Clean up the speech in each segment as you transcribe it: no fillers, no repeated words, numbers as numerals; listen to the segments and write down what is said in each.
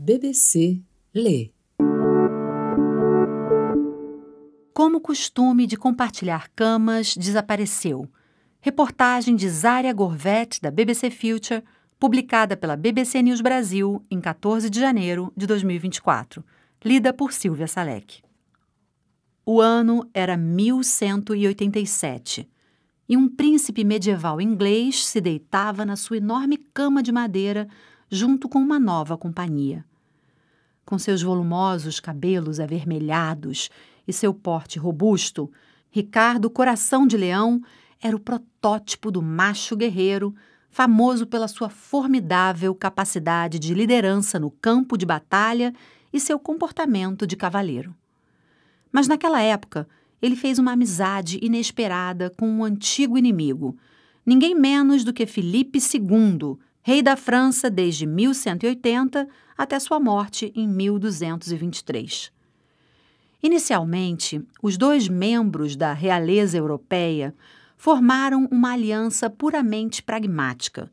BBC Lê. Como o costume de compartilhar camas desapareceu. Reportagem de Zaria Gorvett, da BBC Future, publicada pela BBC News Brasil em 14 de janeiro de 2024, lida por Silvia Salek. O ano era 1187 e um príncipe medieval inglês se deitava na sua enorme cama de madeira junto com uma nova companhia. Com seus volumosos cabelos avermelhados e seu porte robusto, Ricardo, coração de leão, era o protótipo do macho guerreiro, famoso pela sua formidável capacidade de liderança no campo de batalha e seu comportamento de cavaleiro. Mas naquela época, ele fez uma amizade inesperada com um antigo inimigo, ninguém menos do que Filipe II, rei da França desde 1180 até sua morte em 1223. Inicialmente, os dois membros da realeza europeia formaram uma aliança puramente pragmática.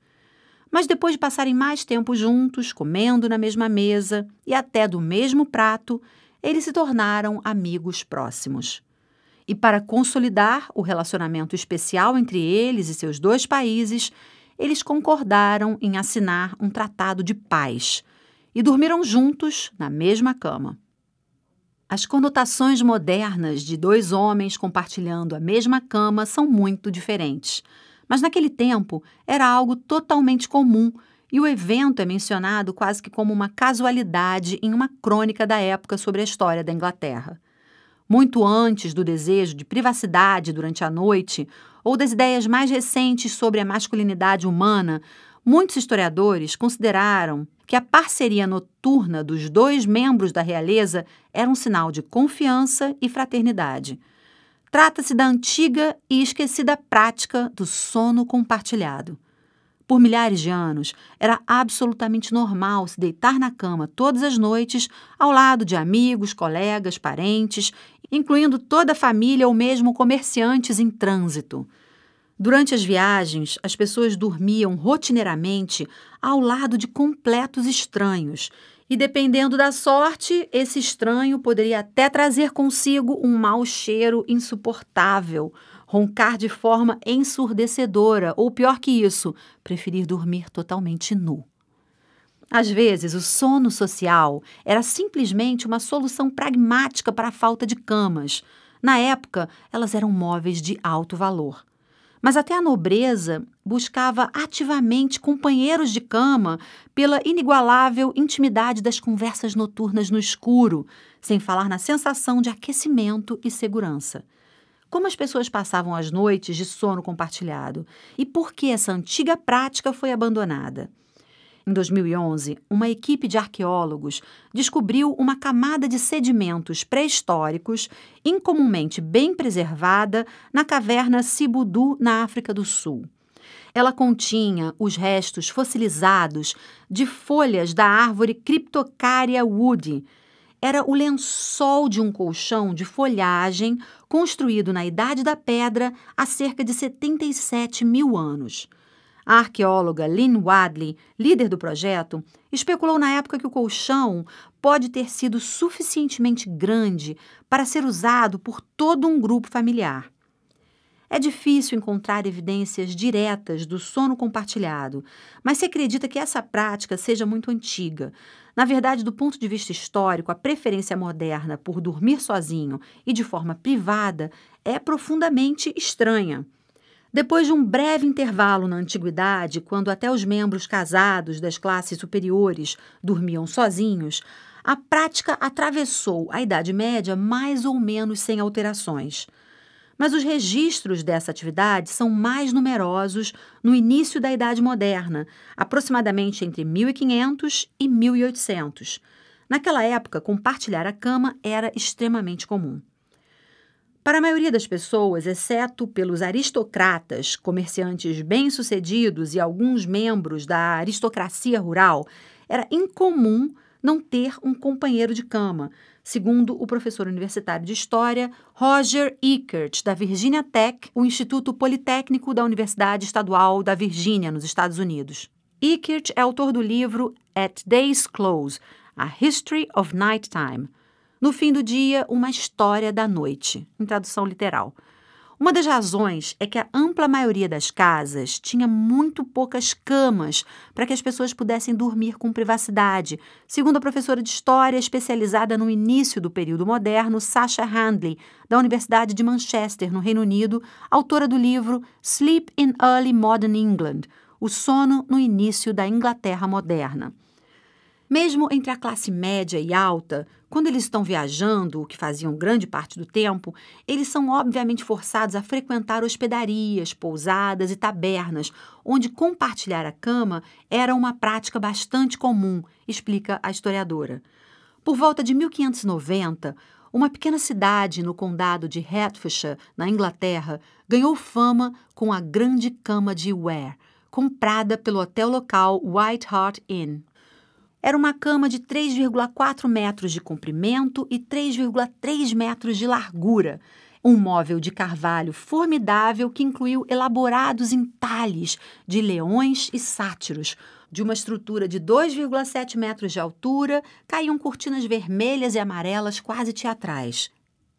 Mas depois de passarem mais tempo juntos, comendo na mesma mesa e até do mesmo prato, eles se tornaram amigos próximos. E para consolidar o relacionamento especial entre eles e seus dois países, eles concordaram em assinar um tratado de paz e dormiram juntos na mesma cama. As conotações modernas de dois homens compartilhando a mesma cama são muito diferentes, mas naquele tempo era algo totalmente comum e o evento é mencionado quase que como uma casualidade em uma crônica da época sobre a história da Inglaterra. Muito antes do desejo de privacidade durante a noite ou das ideias mais recentes sobre a masculinidade humana, muitos historiadores consideraram que a parceria noturna dos dois membros da realeza era um sinal de confiança e fraternidade. Trata-se da antiga e esquecida prática do sono compartilhado. Por milhares de anos, era absolutamente normal se deitar na cama todas as noites ao lado de amigos, colegas, parentes, incluindo toda a família ou mesmo comerciantes em trânsito. Durante as viagens, as pessoas dormiam rotineiramente ao lado de completos estranhos e, dependendo da sorte, esse estranho poderia até trazer consigo um mau cheiro insuportável, roncar de forma ensurdecedora ou, pior que isso, preferir dormir totalmente nu. Às vezes, o sono social era simplesmente uma solução pragmática para a falta de camas. Na época, elas eram móveis de alto valor. Mas até a nobreza buscava ativamente companheiros de cama pela inigualável intimidade das conversas noturnas no escuro, sem falar na sensação de aquecimento e segurança. Como as pessoas passavam as noites de sono compartilhado e por que essa antiga prática foi abandonada? Em 2011, uma equipe de arqueólogos descobriu uma camada de sedimentos pré-históricos incomumente bem preservada na caverna Sibudu, na África do Sul. Ela continha os restos fossilizados de folhas da árvore Cryptocarya woody. Era o lençol de um colchão de folhagem construído na Idade da Pedra há cerca de 77 mil anos. A arqueóloga Lynn Wadley, líder do projeto, especulou na época que o colchão pode ter sido suficientemente grande para ser usado por todo um grupo familiar. É difícil encontrar evidências diretas do sono compartilhado, mas se acredita que essa prática seja muito antiga. Na verdade, do ponto de vista histórico, a preferência moderna por dormir sozinho e de forma privada é profundamente estranha. Depois de um breve intervalo na Antiguidade, quando até os membros casados das classes superiores dormiam sozinhos, a prática atravessou a Idade Média mais ou menos sem alterações. Mas os registros dessa atividade são mais numerosos no início da Idade Moderna, aproximadamente entre 1500 e 1800. Naquela época, compartilhar a cama era extremamente comum. Para a maioria das pessoas, exceto pelos aristocratas, comerciantes bem-sucedidos e alguns membros da aristocracia rural, era incomum não ter um companheiro de cama, segundo o professor universitário de História Roger Eckert, da Virginia Tech, o Instituto Politécnico da Universidade Estadual da Virgínia, nos Estados Unidos. Eckert é autor do livro At Day's Close, A History of Nighttime. No fim do dia, uma história da noite, em tradução literal. Uma das razões é que a ampla maioria das casas tinha muito poucas camas para que as pessoas pudessem dormir com privacidade, segundo a professora de História especializada no início do período moderno, Sasha Handley, da Universidade de Manchester, no Reino Unido, autora do livro Sleep in Early Modern England, O Sono no Início da Inglaterra Moderna. Mesmo entre a classe média e alta, quando eles estão viajando, o que faziam grande parte do tempo, eles são obviamente forçados a frequentar hospedarias, pousadas e tabernas, onde compartilhar a cama era uma prática bastante comum, explica a historiadora. Por volta de 1590, uma pequena cidade no condado de Hertfordshire, na Inglaterra, ganhou fama com a Grande Cama de Ware, comprada pelo hotel local White Hart Inn. Era uma cama de 3,4 metros de comprimento e 3,3 metros de largura. Um móvel de carvalho formidável que incluiu elaborados entalhes de leões e sátiros. De uma estrutura de 2,7 metros de altura, caíam cortinas vermelhas e amarelas quase teatrais.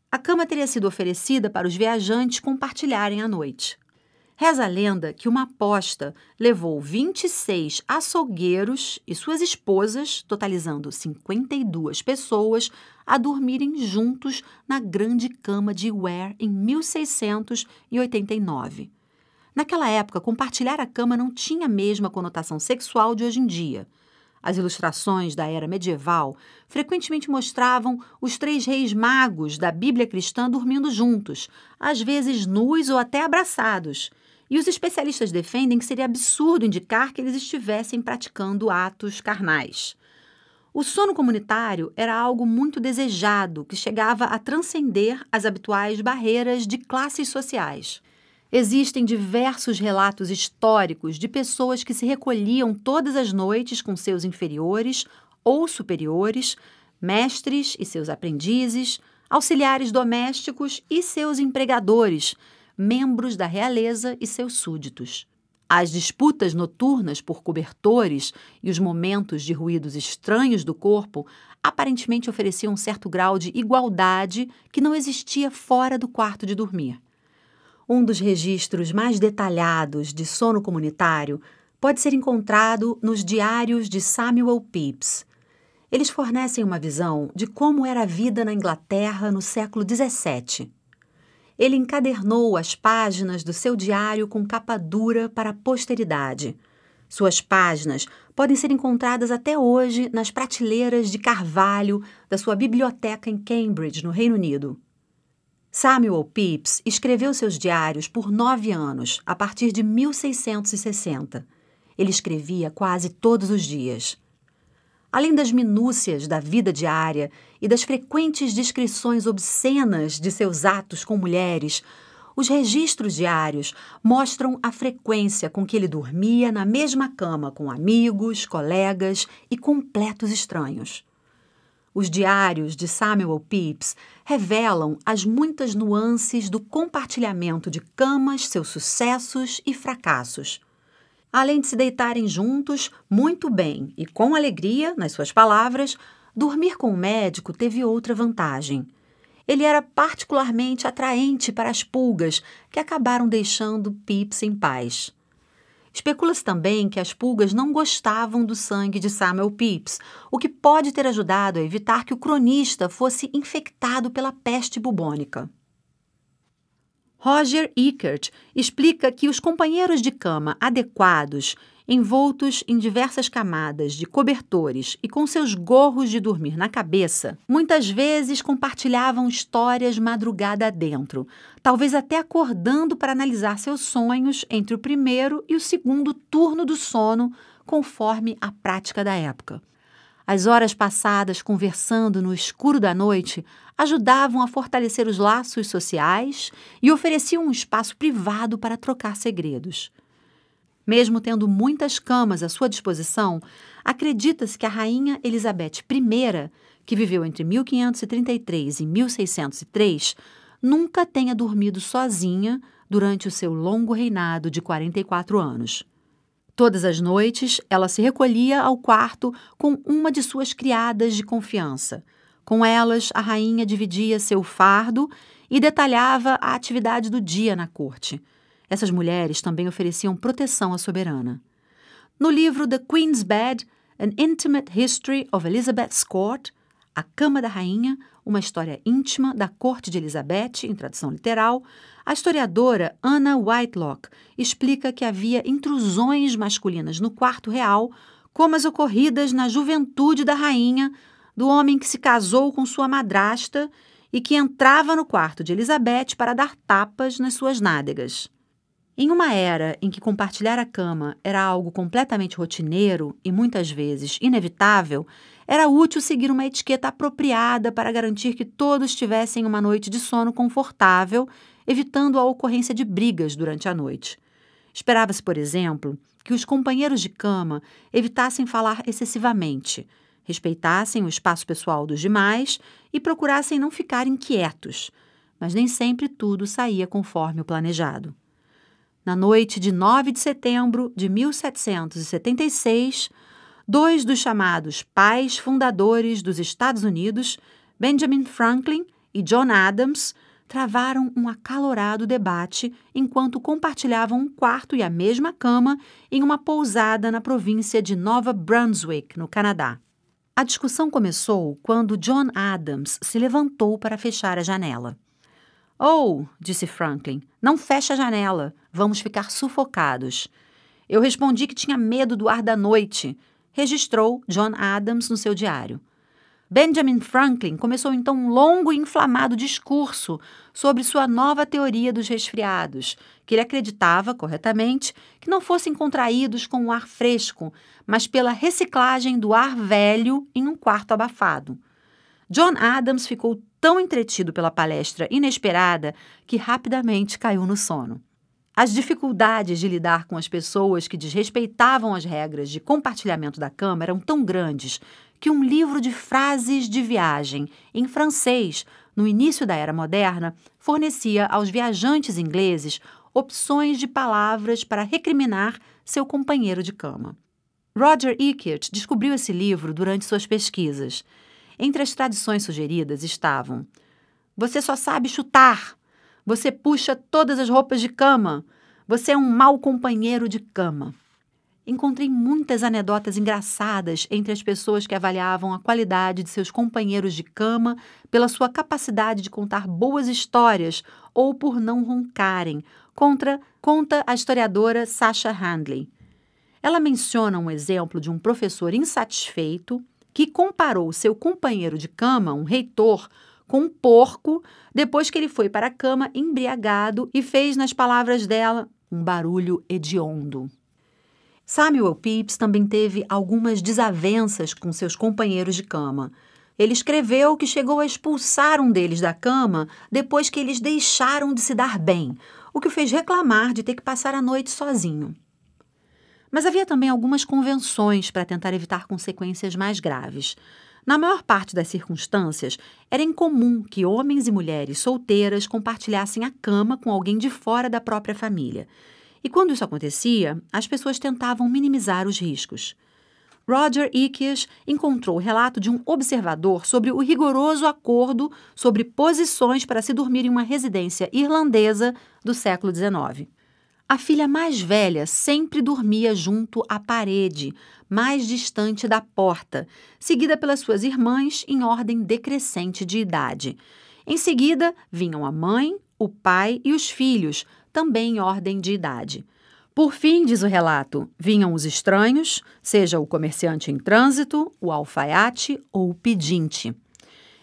A cama teria sido oferecida para os viajantes compartilharem à noite. Reza a lenda que uma aposta levou 26 açougueiros e suas esposas, totalizando 52 pessoas, a dormirem juntos na Grande Cama de Ware em 1689. Naquela época, compartilhar a cama não tinha a mesma conotação sexual de hoje em dia. As ilustrações da era medieval frequentemente mostravam os três reis magos da Bíblia cristã dormindo juntos, às vezes nus ou até abraçados. E os especialistas defendem que seria absurdo indicar que eles estivessem praticando atos carnais. O sono comunitário era algo muito desejado, que chegava a transcender as habituais barreiras de classes sociais. Existem diversos relatos históricos de pessoas que se recolhiam todas as noites com seus inferiores ou superiores, mestres e seus aprendizes, auxiliares domésticos e seus empregadores, membros da realeza e seus súditos. As disputas noturnas por cobertores e os momentos de ruídos estranhos do corpo aparentemente ofereciam um certo grau de igualdade que não existia fora do quarto de dormir. Um dos registros mais detalhados de sono comunitário pode ser encontrado nos diários de Samuel Pepys. Eles fornecem uma visão de como era a vida na Inglaterra no século XVII. Ele encadernou as páginas do seu diário com capa dura para a posteridade. Suas páginas podem ser encontradas até hoje nas prateleiras de carvalho da sua biblioteca em Cambridge, no Reino Unido. Samuel Pepys escreveu seus diários por 9 anos, a partir de 1660. Ele escrevia quase todos os dias. Além das minúcias da vida diária e das frequentes descrições obscenas de seus atos com mulheres, os registros diários mostram a frequência com que ele dormia na mesma cama com amigos, colegas e completos estranhos. Os diários de Samuel Pepys revelam as muitas nuances do compartilhamento de camas, seus sucessos e fracassos. Além de se deitarem juntos, muito bem e com alegria, nas suas palavras, dormir com o médico teve outra vantagem. Ele era particularmente atraente para as pulgas, que acabaram deixando Pepys em paz. Especula-se também que as pulgas não gostavam do sangue de Samuel Pepys, o que pode ter ajudado a evitar que o cronista fosse infectado pela peste bubônica. Roger Eckert explica que os companheiros de cama adequados, envoltos em diversas camadas de cobertores e com seus gorros de dormir na cabeça, muitas vezes compartilhavam histórias madrugada adentro, talvez até acordando para analisar seus sonhos entre o primeiro e o segundo turno do sono, conforme a prática da época. As horas passadas conversando no escuro da noite ajudavam a fortalecer os laços sociais e ofereciam um espaço privado para trocar segredos. Mesmo tendo muitas camas à sua disposição, acredita-se que a rainha Elizabeth I, que viveu entre 1533 e 1603, nunca tenha dormido sozinha durante o seu longo reinado de 44 anos. Todas as noites, ela se recolhia ao quarto com uma de suas criadas de confiança. Com elas, a rainha dividia seu fardo e detalhava a atividade do dia na corte. Essas mulheres também ofereciam proteção à soberana. No livro The Queen's Bed, An Intimate History of Elizabeth's Court, A Cama da Rainha, uma história íntima da corte de Elizabeth, em tradução literal, a historiadora Anna Whitelock explica que havia intrusões masculinas no quarto real, como as ocorridas na juventude da rainha, do homem que se casou com sua madrasta e que entrava no quarto de Elizabeth para dar tapas nas suas nádegas. Em uma era em que compartilhar a cama era algo completamente rotineiro e, muitas vezes, inevitável, era útil seguir uma etiqueta apropriada para garantir que todos tivessem uma noite de sono confortável, evitando a ocorrência de brigas durante a noite. Esperava-se, por exemplo, que os companheiros de cama evitassem falar excessivamente, respeitassem o espaço pessoal dos demais e procurassem não ficar inquietos, mas nem sempre tudo saía conforme o planejado. Na noite de 9 de setembro de 1776, dois dos chamados pais fundadores dos Estados Unidos, Benjamin Franklin e John Adams, travaram um acalorado debate enquanto compartilhavam um quarto e a mesma cama em uma pousada na província de Nova Brunswick, no Canadá. A discussão começou quando John Adams se levantou para fechar a janela. "Oh", disse Franklin, "não fecha a janela. Vamos ficar sufocados." "Eu respondi que tinha medo do ar da noite", registrou John Adams no seu diário. Benjamin Franklin começou então um longo e inflamado discurso sobre sua nova teoria dos resfriados, que ele acreditava, corretamente, que não fossem contraídos com o ar fresco, mas pela reciclagem do ar velho em um quarto abafado. John Adams ficou tão entretido pela palestra inesperada que rapidamente caiu no sono. As dificuldades de lidar com as pessoas que desrespeitavam as regras de compartilhamento da cama eram tão grandes que um livro de frases de viagem em francês, no início da Era Moderna, fornecia aos viajantes ingleses opções de palavras para recriminar seu companheiro de cama. Roger Eckert descobriu esse livro durante suas pesquisas. Entre as tradições sugeridas estavam: "Você só sabe chutar. Você puxa todas as roupas de cama. Você é um mau companheiro de cama." Encontrei muitas anedotas engraçadas entre as pessoas que avaliavam a qualidade de seus companheiros de cama pela sua capacidade de contar boas histórias ou por não roncarem, conta a historiadora Sasha Handley. Ela menciona um exemplo de um professor insatisfeito que comparou seu companheiro de cama, um reitor, com um porco depois que ele foi para a cama embriagado e fez, nas palavras dela, um barulho hediondo. Samuel Pepys também teve algumas desavenças com seus companheiros de cama. Ele escreveu que chegou a expulsar um deles da cama depois que eles deixaram de se dar bem, o que o fez reclamar de ter que passar a noite sozinho. Mas havia também algumas convenções para tentar evitar consequências mais graves. Na maior parte das circunstâncias, era incomum que homens e mulheres solteiras compartilhassem a cama com alguém de fora da própria família. E quando isso acontecia, as pessoas tentavam minimizar os riscos. Roger Eckert encontrou o relato de um observador sobre o rigoroso acordo sobre posições para se dormir em uma residência irlandesa do século XIX. A filha mais velha sempre dormia junto à parede, mais distante da porta, seguida pelas suas irmãs em ordem decrescente de idade. Em seguida, vinham a mãe, o pai e os filhos, também em ordem de idade. Por fim, diz o relato, vinham os estranhos, seja o comerciante em trânsito, o alfaiate ou o pedinte.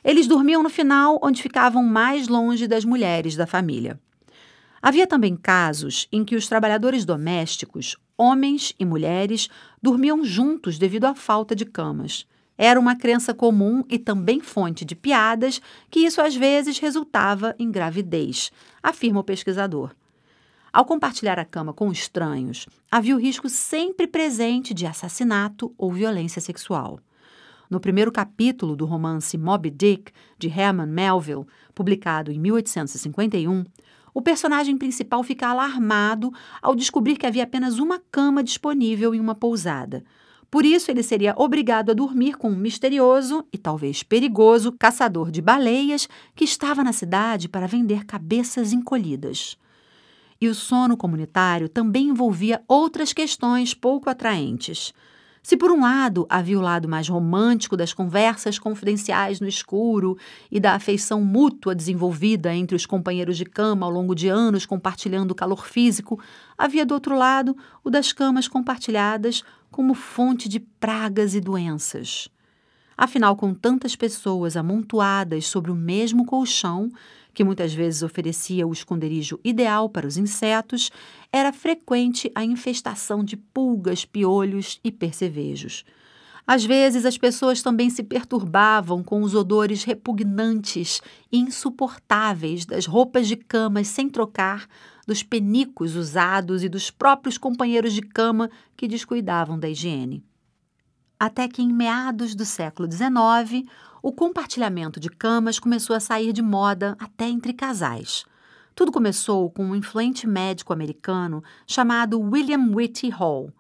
Eles dormiam no final, onde ficavam mais longe das mulheres da família. Havia também casos em que os trabalhadores domésticos, homens e mulheres, dormiam juntos devido à falta de camas. Era uma crença comum e também fonte de piadas que isso às vezes resultava em gravidez, afirma o pesquisador. Ao compartilhar a cama com estranhos, havia o risco sempre presente de assassinato ou violência sexual. No primeiro capítulo do romance Moby Dick, de Herman Melville, publicado em 1851, O personagem principal fica alarmado ao descobrir que havia apenas uma cama disponível em uma pousada. Por isso, ele seria obrigado a dormir com um misterioso e talvez perigoso caçador de baleias que estava na cidade para vender cabeças encolhidas. E o sono comunitário também envolvia outras questões pouco atraentes. Se, por um lado, havia o lado mais romântico das conversas confidenciais no escuro e da afeição mútua desenvolvida entre os companheiros de cama ao longo de anos compartilhando o calor físico, havia, do outro lado, o das camas compartilhadas como fonte de pragas e doenças. Afinal, com tantas pessoas amontoadas sobre o mesmo colchão, que muitas vezes oferecia o esconderijo ideal para os insetos, era frequente a infestação de pulgas, piolhos e percevejos. Às vezes, as pessoas também se perturbavam com os odores repugnantes e insuportáveis das roupas de camas sem trocar, dos penicos usados e dos próprios companheiros de cama que descuidavam da higiene. Até que, em meados do século XIX, o compartilhamento de camas começou a sair de moda até entre casais. Tudo começou com um influente médico americano chamado William Whitty Hall.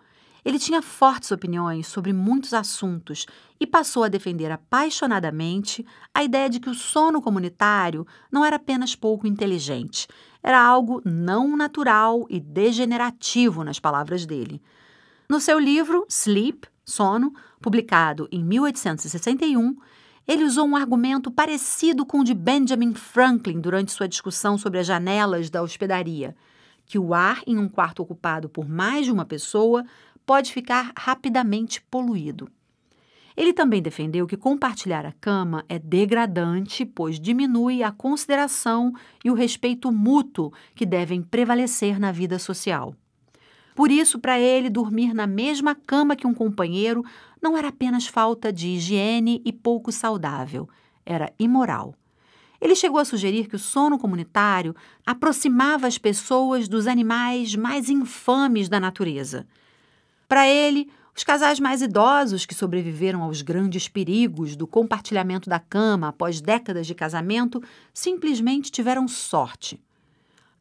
Ele tinha fortes opiniões sobre muitos assuntos e passou a defender apaixonadamente a ideia de que o sono comunitário não era apenas pouco inteligente, era algo não natural e degenerativo, nas palavras dele. No seu livro Sleep, Sono, publicado em 1861, ele usou um argumento parecido com o de Benjamin Franklin durante sua discussão sobre as janelas da hospedaria, que o ar em um quarto ocupado por mais de uma pessoa pode ficar rapidamente poluído. Ele também defendeu que compartilhar a cama é degradante, pois diminui a consideração e o respeito mútuo que devem prevalecer na vida social. Por isso, para ele, dormir na mesma cama que um companheiro não era apenas falta de higiene e pouco saudável, era imoral. Ele chegou a sugerir que o sono comunitário aproximava as pessoas dos animais mais infames da natureza. Para ele, os casais mais idosos que sobreviveram aos grandes perigos do compartilhamento da cama após décadas de casamento simplesmente tiveram sorte.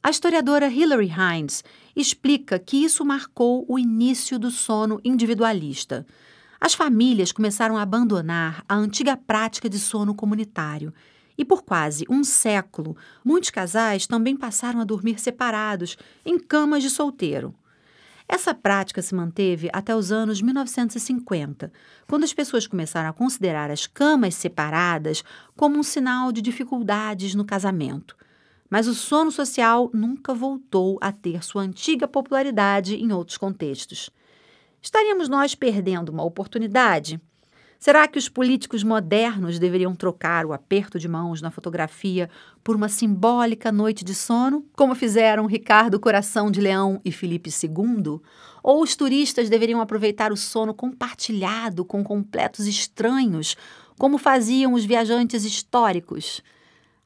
A historiadora Hilary Hines explica que isso marcou o início do sono individualista. As famílias começaram a abandonar a antiga prática de sono comunitário e, por quase um século, muitos casais também passaram a dormir separados, em camas de solteiro. Essa prática se manteve até os anos 1950, quando as pessoas começaram a considerar as camas separadas como um sinal de dificuldades no casamento. Mas o sono social nunca voltou a ter sua antiga popularidade em outros contextos. Estaríamos nós perdendo uma oportunidade? Será que os políticos modernos deveriam trocar o aperto de mãos na fotografia por uma simbólica noite de sono, como fizeram Ricardo Coração de Leão e Filipe II? Ou os turistas deveriam aproveitar o sono compartilhado com completos estranhos, como faziam os viajantes históricos?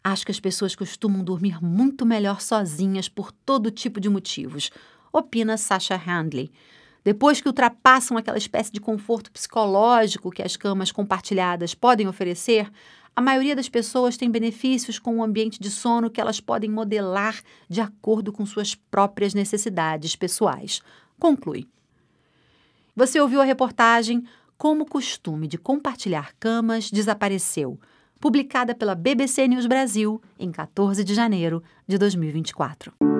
Acho que as pessoas costumam dormir muito melhor sozinhas por todo tipo de motivos, opina Sasha Handley. Depois que ultrapassam aquela espécie de conforto psicológico que as camas compartilhadas podem oferecer, a maioria das pessoas tem benefícios com o ambiente de sono que elas podem modelar de acordo com suas próprias necessidades pessoais. Conclui. Você ouviu a reportagem Como o Costume de Compartilhar Camas Desapareceu, publicada pela BBC News Brasil em 14 de janeiro de 2024.